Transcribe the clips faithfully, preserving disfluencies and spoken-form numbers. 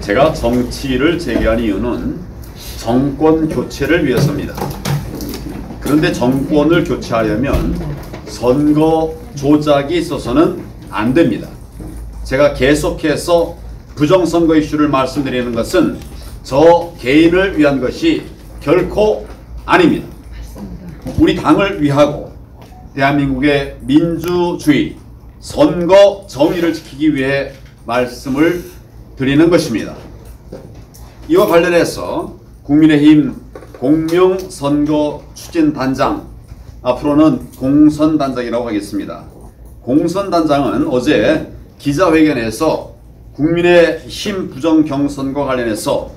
제가 정치를 재개한 이유는 정권 교체를 위해서입니다. 그런데 정권을 교체하려면 선거 조작이 있어서는 안 됩니다. 제가 계속해서 부정선거 이슈를 말씀드리는 것은 저 개인을 위한 것이 결코 아닙니다. 우리 당을 위하고 대한민국의 민주주의, 선거 정의를 지키기 위해 말씀을 드리는 것입니다. 이와 관련해서 국민의힘 공명선거추진단장, 앞으로는 공선단장이라고 하겠습니다. 공선단장은 어제 기자회견에서 국민의힘 부정경선과 관련해서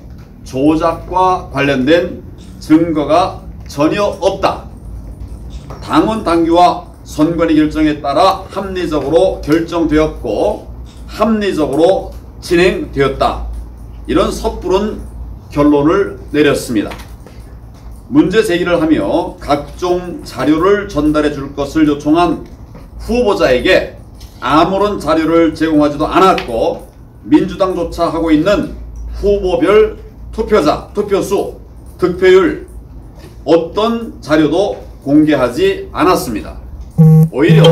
조작과 관련된 증거가 전혀 없다, 당원 당규와 선관위 결정에 따라 합리적으로 결정되었고 합리적으로 진행되었다, 이런 섣부른 결론을 내렸습니다. 문제 제기를 하며 각종 자료를 전달해 줄 것을 요청한 후보자에게 아무런 자료를 제공하지도 않았고, 민주당조차 하고 있는 후보별 투표자, 투표수, 득표율, 어떤 자료도 공개하지 않았습니다. 오히려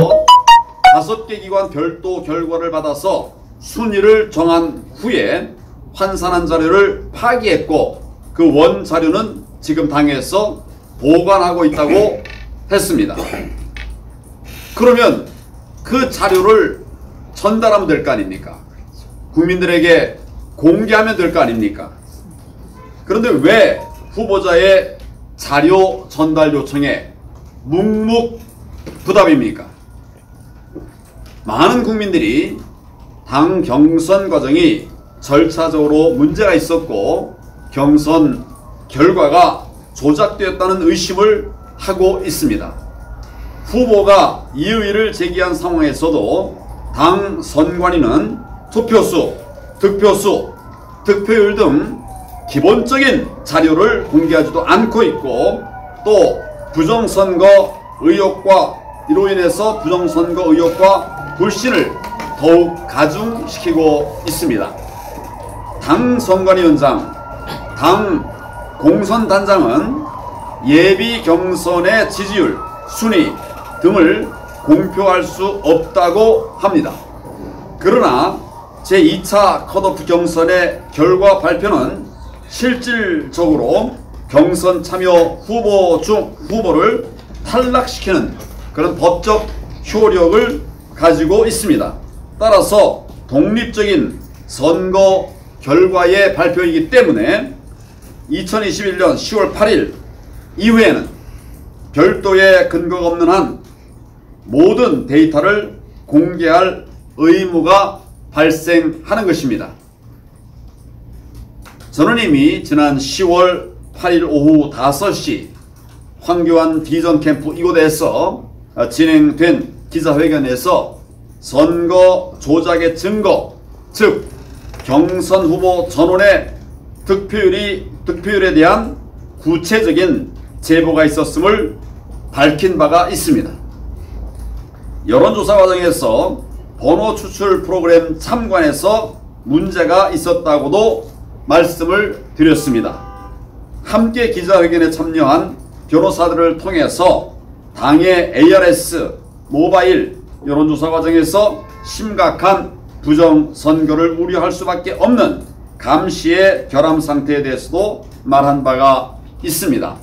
다섯 개 기관 별도 결과를 받아서 순위를 정한 후에 환산한 자료를 파기했고, 그 원 자료는 지금 당에서 보관하고 있다고 했습니다. 그러면 그 자료를 전달하면 될 거 아닙니까? 국민들에게 공개하면 될 거 아닙니까? 그런데 왜 후보자의 자료 전달 요청에 묵묵부답입니까? 많은 국민들이 당 경선 과정이 절차적으로 문제가 있었고 경선 결과가 조작되었다는 의심을 하고 있습니다. 후보가 이의를 제기한 상황에서도 당 선관위는 투표수, 득표수, 득표율 등 기본적인 자료를 공개하지도 않고 있고, 또 부정선거 의혹과 이로 인해서 부정선거 의혹과 불신을 더욱 가중시키고 있습니다. 당 선관위원장, 당 공선단장은 예비 경선의 지지율, 순위 등을 공표할 수 없다고 합니다. 그러나 제이 차 컷오프 경선의 결과 발표는 실질적으로 경선 참여 후보 중 후보를 탈락시키는 그런 법적 효력을 가지고 있습니다. 따라서 독립적인 선거 결과의 발표이기 때문에 이천이십일년 시월 팔일 이후에는 별도의 근거가 없는 한 모든 데이터를 공개할 의무가 발생하는 것입니다. 저는 이미 지난 시월 팔일 오후 다섯시 황교안 비전 캠프 이곳에서 진행된 기자회견에서 선거 조작의 증거, 즉 경선 후보 전원의 득표율이 득표율에 대한 구체적인 제보가 있었음을 밝힌 바가 있습니다. 여론조사 과정에서 번호 추출 프로그램 참관에서 문제가 있었다고도 말씀을 드렸습니다. 함께 기자회견에 참여한 변호사들을 통해서 당의 에이아르에스 모바일 여론조사 과정에서 심각한 부정선거를 우려할 수밖에 없는 감시의 결함 상태에 대해서도 말한 바가 있습니다.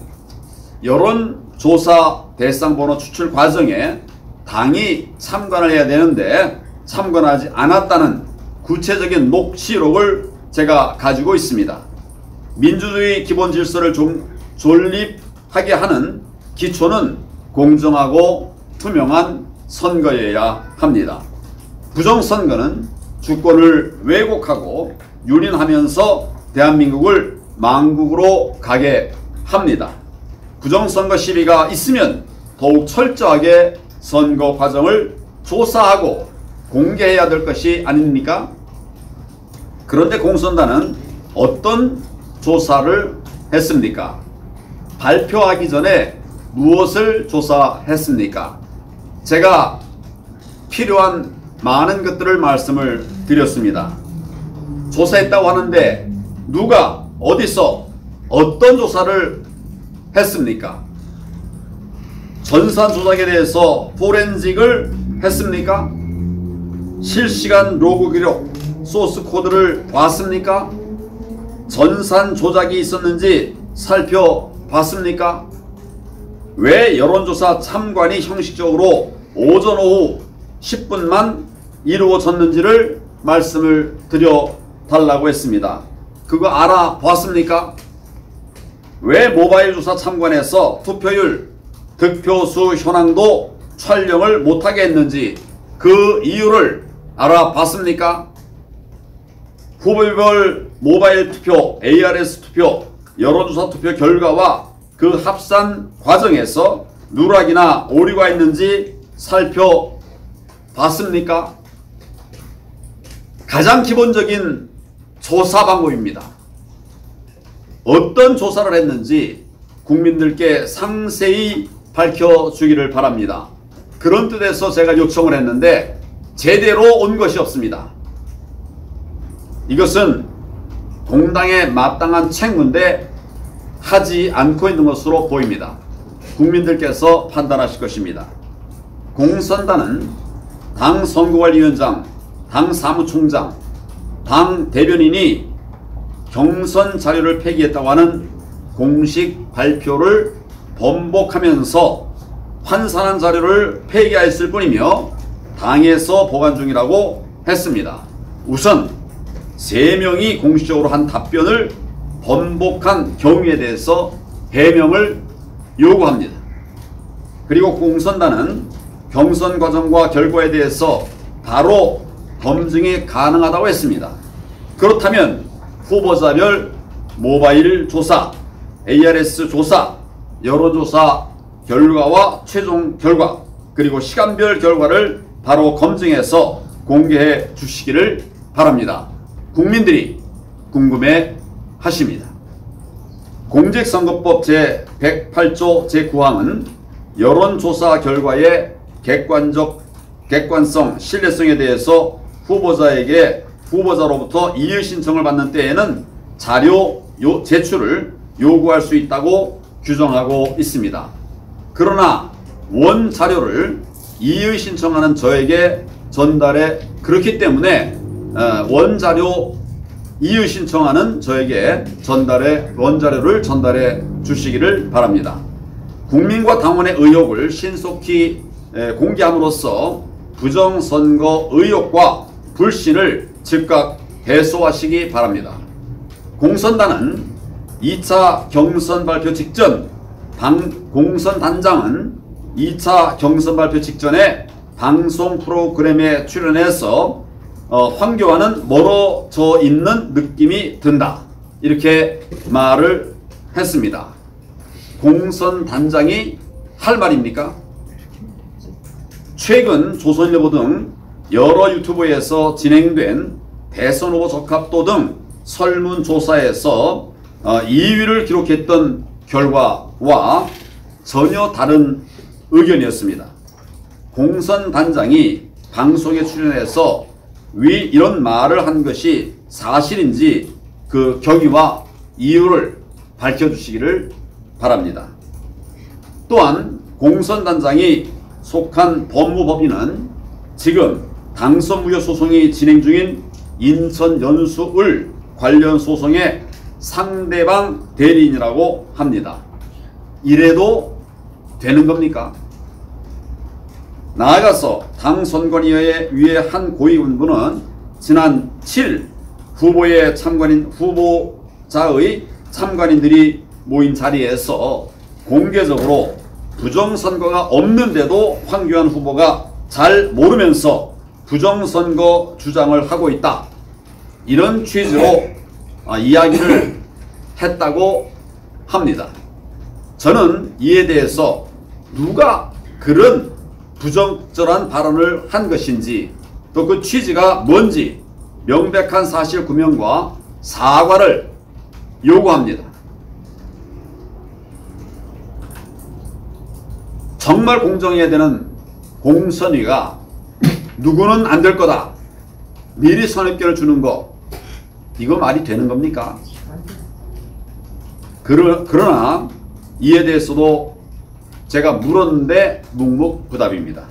여론조사 대상 번호 추출 과정에 당이 참관을 해야 되는데 참관하지 않았다는 구체적인 녹취록을 제가 가지고 있습니다. 민주주의 기본 질서를 좀 존립하게 하는 기초는 공정하고 투명한 선거여야 합니다. 부정선거는 주권을 왜곡하고 유린하면서 대한민국을 망국으로 가게 합니다. 부정선거 시비가 있으면 더욱 철저하게 선거 과정을 조사하고 공개해야 될 것이 아닙니까? 그런데 공선단은 어떤 조사를 했습니까? 발표하기 전에 무엇을 조사했습니까? 제가 필요한 많은 것들을 말씀을 드렸습니다. 조사했다고 하는데 누가 어디서 어떤 조사를 했습니까? 전산 조작에 대해서 포렌식을 했습니까? 실시간 로그 기록, 소스 코드를 봤습니까? 전산 조작이 있었는지 살펴봤습니까? 왜 여론조사 참관이 형식적으로 오전 오후 십 분만 이루어졌는지를 말씀을 드려달라고 했습니다. 그거 알아봤습니까? 왜 모바일 조사 참관에서 투표율, 득표수 현황도 촬영을 못하게 했는지 그 이유를 알아봤습니까? 후보별 모바일 투표, 에이아르에스 투표, 여론조사 투표 결과와 그 합산 과정에서 누락이나 오류가 있는지 살펴봤습니까? 가장 기본적인 조사 방법입니다. 어떤 조사를 했는지 국민들께 상세히 밝혀주기를 바랍니다. 그런 뜻에서 제가 요청을 했는데 제대로 온 것이 없습니다. 이것은 공당에 마땅한 책무인데 하지 않고 있는 것으로 보입니다. 국민들께서 판단하실 것입니다. 공선단은 당 선거관리위원장, 당 사무총장, 당 대변인이 경선 자료를 폐기했다고 하는 공식 발표를 번복하면서 환산한 자료를 폐기하였을 뿐이며 당에서 보관 중이라고 했습니다. 우선 세 명이 공식적으로 한 답변을 번복한 경위에 대해서 해명을 요구합니다. 그리고 공선단은 경선 과정과 결과에 대해서 바로 검증이 가능하다고 했습니다. 그렇다면 후보자별 모바일 조사, 에이아르에스 조사, 여론조사 결과와 최종 결과 그리고 시간별 결과를 바로 검증해서 공개해 주시기를 바랍니다. 국민들이 궁금해 하십니다. 공직선거법 제 백팔 조 제 구 항은 여론조사 결과의 객관적 객관성, 신뢰성에 대해서 후보자에게 후보자로부터 이의 신청을 받는 때에는 자료 요, 제출을 요구할 수 있다고 규정하고 있습니다. 그러나 원 자료를 이의 신청하는 저에게 전달해 그렇기 때문에 원 자료 이의 신청하는 저에게 전달해 원 자료를 전달해 주시기를 바랍니다. 국민과 당원의 의혹을 신속히 공개함으로써 부정선거 의혹과 불신을 즉각 해소하시기 바랍니다. 공선단은 이 차 경선 발표 직전 방, 공선단장은 이 차 경선 발표 직전에 방송 프로그램에 출연해서 어, 황교안은 멀어져 있는 느낌이 든다 이렇게 말을 했습니다. 공선단장이 할 말입니까? 최근 조선일보 등 여러 유튜브에서 진행된 대선 후보 적합도 등 설문조사에서 어, 이 위를 기록했던 결과와 전혀 다른 의견이었습니다. 공선단장이 방송에 출연해서 위 이런 말을 한 것이 사실인지 그 경위와 이유를 밝혀주시기를 바랍니다. 또한 공선단장이 속한 법무법인은 지금 당선무효 소송이 진행 중인 인천 연수을 관련 소송의 상대방 대리인이라고 합니다. 이래도 되는 겁니까? 나아가서 당 선관위의 한 고위원부는 지난 칠 일 후보의 참관인, 후보자의 참관인들이 모인 자리에서 공개적으로 부정선거가 없는데도 황교안 후보가 잘 모르면서 부정선거 주장을 하고 있다. 이런 취지로 아, 이야기를 했다고 합니다. 저는 이에 대해서 누가 그런 부적절한 발언을 한 것인지 또 그 취지가 뭔지 명백한 사실 규명과 사과를 요구합니다. 정말 공정해야 되는 공선위가 누구는 안 될 거다. 미리 선입견을 주는 것, 이거 말이 되는 겁니까? 그러나 이에 대해서도 제가 물었는데 묵묵부답입니다.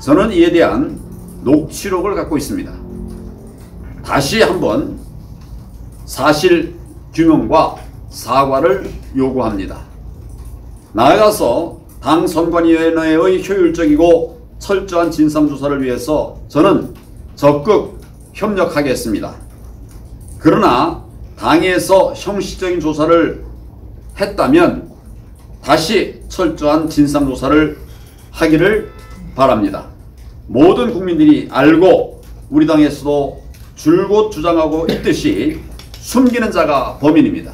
저는 이에 대한 녹취록을 갖고 있습니다. 다시 한번 사실 규명과 사과를 요구합니다. 나아가서 당 선관위원회의 효율적이고 철저한 진상조사를 위해서 저는 적극 협력하겠습니다. 그러나 당에서 형식적인 조사를 했다면 다시 철저한 진상조사를 하기를 바랍니다. 모든 국민들이 알고 우리 당에서도 줄곧 주장하고 있듯이 숨기는 자가 범인입니다.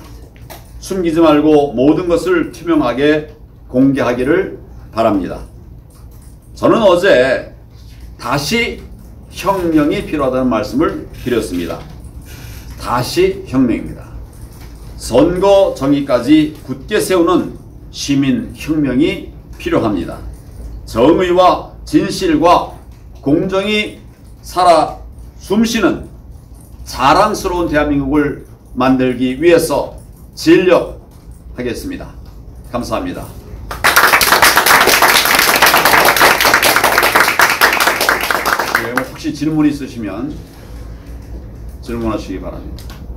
숨기지 말고 모든 것을 투명하게 공개하기를 바랍니다. 저는 어제 다시 혁명이 필요하다는 말씀을 드렸습니다. 다시 혁명입니다. 선거 정의까지 굳게 세우는 시민 혁명이 필요합니다. 정의와 진실과 공정이 살아 숨쉬는 자랑스러운 대한민국을 만들기 위해서 진력하겠습니다. 감사합니다. 혹시 질문 있으시면 질문하시기 바랍니다.